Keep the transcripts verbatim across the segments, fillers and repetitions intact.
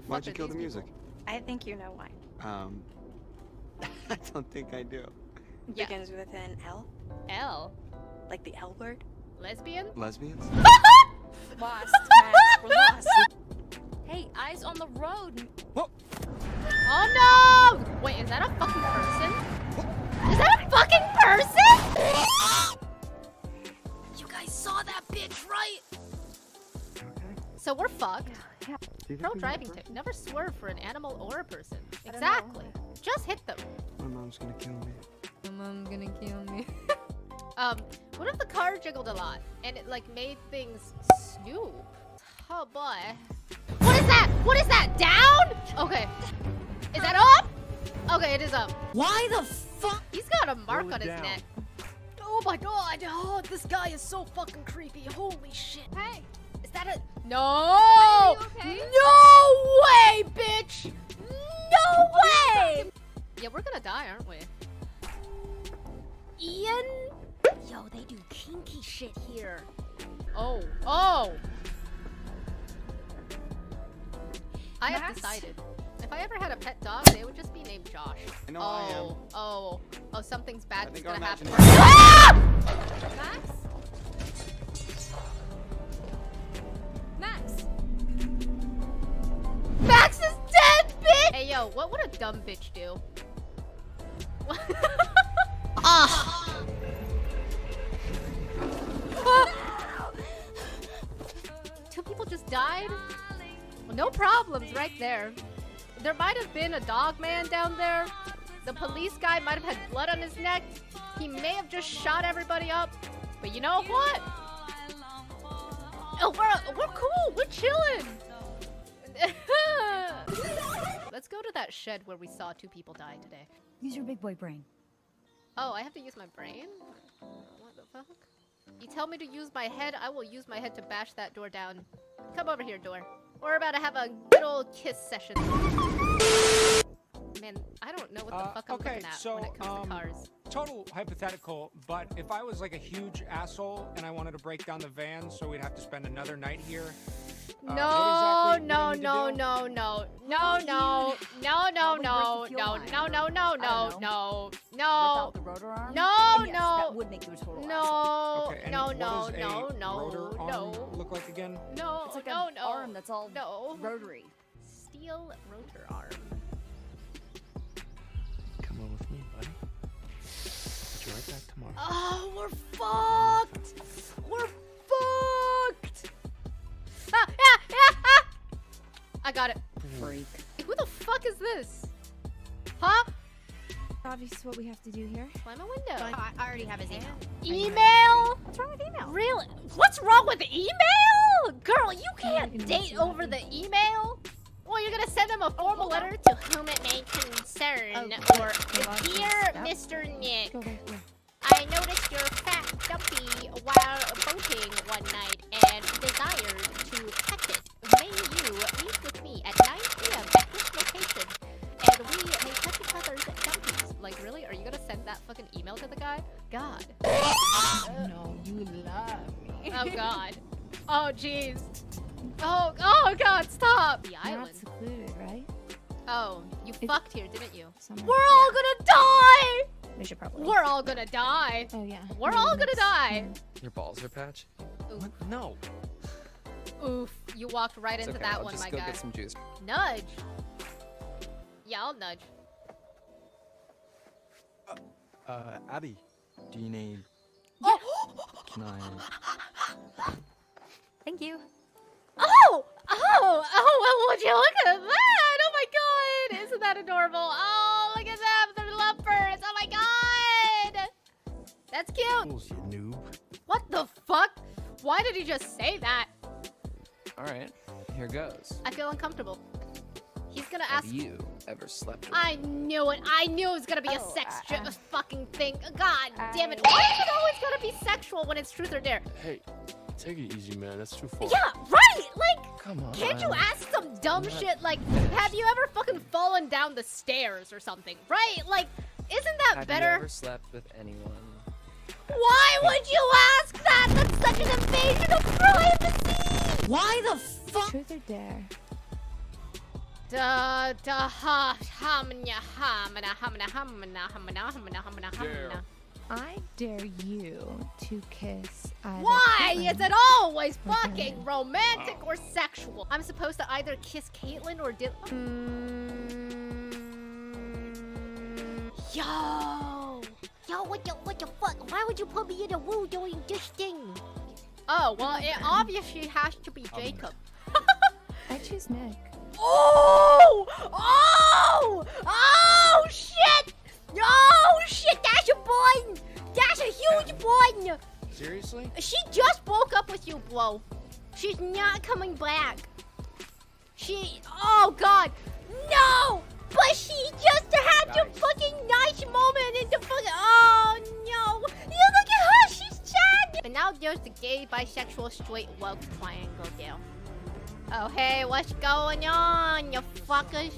the fuck are these people? Why'd you kill the music? I think you know why. Um, I don't think I do. Yeah. Begins with an L. L? Like the L word? Lesbian? Lesbians? Lost, Max. We're lost. Hey, eyes on the road. Whoa. Oh no! Wait, is that a fucking person? Whoa. Is that a fucking person? You guys saw that bitch, right? Okay. So we're fucked. Yeah, yeah. Pro driving tip: never swerve for an animal or a person. Exactly. Just hit them. My mom's gonna kill me. My mom's gonna kill me. Um, what if the car jiggled a lot and it like made things snoop? Oh boy. What is that? What is that? Down? Okay. Is that up? Okay, it is up. Why the fuck? He's got a mark on his down. neck. Oh my god. Oh, this guy is so fucking creepy. Holy shit. Hey, is that a. No! Okay? No way, bitch! No way! Yeah, we're gonna die, aren't we? Ian? Yo, they do kinky shit here. Oh, oh! I Max? have decided. If I ever had a pet dog, they would just be named Josh. I know oh, I am. Oh, oh, something's bad I is gonna happen. Ah! Max? Max? Max is dead, bitch! Hey, yo, what would a dumb bitch do? Ah! Two people just died? Well, no problems right there. There might have been a dog man down there. The police guy might have had blood on his neck. He may have just shot everybody up. But you know what? Oh, we're, we're cool. We're chilling. Let's go to that shed where we saw two people die today. Use your big boy brain. Oh, I have to use my brain? What the fuck? You tell me to use my head, I will use my head to bash that door down. Come over here, door. We're about to have a good old kiss session. Man, I don't know what the uh, fuck I'm okay, looking at so, when it comes um, to cars. Total hypothetical, but if I was like a huge asshole and I wanted to break down the van so we'd have to spend another night here... Uh, no, exactly no, no, no, no, no, no, no, no, no, no, no, no, no, no, no, no, no, no, no, no, no, no, no, no, look like again? No, it's like an arm that's all rotary. Steel rotor arm. Come on with me, buddy. I'll be right back tomorrow. Oh, we're fucked. We're fucked. Ah, ah, ah, ah. I got it. Freak. Who the fuck is this? Huh? Obviously, what we have to do here. Climb a window. Oh, I already have his email. Email? What's wrong with email? Really? What's wrong with the email? Girl, you can't yeah, date over the email. Well, you're gonna send him a formal letter to whom it may concern, oh, or dear Mister Nick. Go, go, go. I noticed your fat dumpy while boating one night and desired to pet it. May you meet with me at nine p m at this location and we may pet each other's dumpies. Like, really? Are you gonna send that fucking email to the guy? God. Oh, no, you love me. Oh, God. Oh, jeez. Oh, oh, God, stop. The island. Not secluded, right? Oh, you it's fucked here, didn't you? Somewhere. We're all gonna die! We should probably We're all gonna die. Oh yeah. We're no, all gonna die. Your balls are patched. Oof. No. Oof. You walked right it's into okay, that I'll one, just my go guy. Get some juice. Nudge. Yeah, I'll nudge. Uh, uh Abby, do you need? Oh. Can I? Thank you. Oh, oh, oh! Well, would you look at that? Oh my God! Isn't that adorable? Oh, look at that. Oh my God! That's cute! Bullshit, noob. What the fuck? Why did he just say that? Alright, here goes. I feel uncomfortable. He's gonna ask- Have you ever slept with I knew it! I knew it was gonna be oh, a sex uh, uh, fucking thing! God uh, damn it! Why is it always gonna be sexual when it's truth or dare? Hey, take it easy, man. That's too far. Yeah, right! Like, Come on, can't you ask some dumb not... shit like, have you ever fucking fallen down the stairs or something? Right? Like, isn't that Have better? Have you ever slept with anyone? Why would you ask that? That's such an invasion of privacy! Why the fuck? Truth or dare? Da da ha hamna hamna hamna hamna hamna hamna hamna hamna. I dare you to kiss. Why is it always fucking romantic or sexual? I'm supposed to either kiss Caitlyn or Dylan. Mm. Yo, yo, what the what the fuck? Why would you put me in a woo doing this thing? Oh well, it obviously has to be Jacob. I choose Nick. Oh! Oh! Oh shit! Oh shit! That's a boy! That's a huge boy! Seriously? She just broke up with you, bro. She's not coming back. She. Oh god! No! But she just had nice. the fucking nice moment in the fucking. Oh no! You look at her! She's sad! And now there's the gay, bisexual, straight, woke triangle deal. Oh hey, what's going on, you fuckers?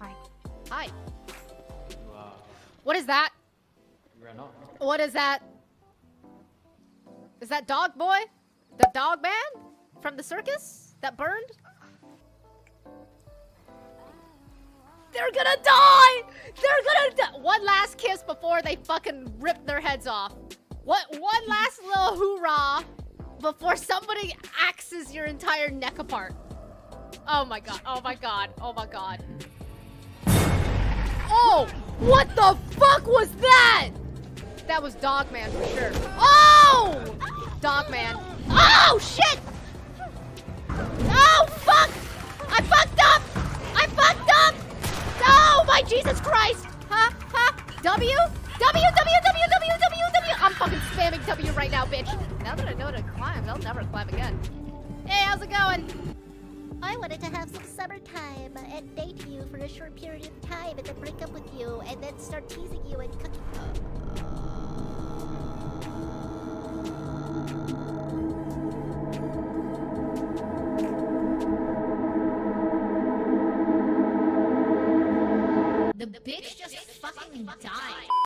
Hi. Hi. Wow. What is that? You ran off. What is that? Is that dog boy? The dog man? From the circus? That burned? They're gonna die! They're gonna die! One last kiss before they fucking rip their heads off. What? One last little hoorah before somebody axes your entire neck apart. Oh my god, oh my god, oh my god. Oh! What the fuck was that? That was Dogman for sure. Oh! Dogman. Oh shit! Oh fuck! I fucked up! I fucked up! Oh my Jesus Christ! Huh? Huh? W? W, W, W, W, W, W! I'm fucking spamming W right now, bitch. Now that I know to climb, I'll never climb again. Hey, how's it going? I wanted to have some summertime and date you for a short period of time and then break up with you and then start teasing you and cooking. The bitch just fucking died.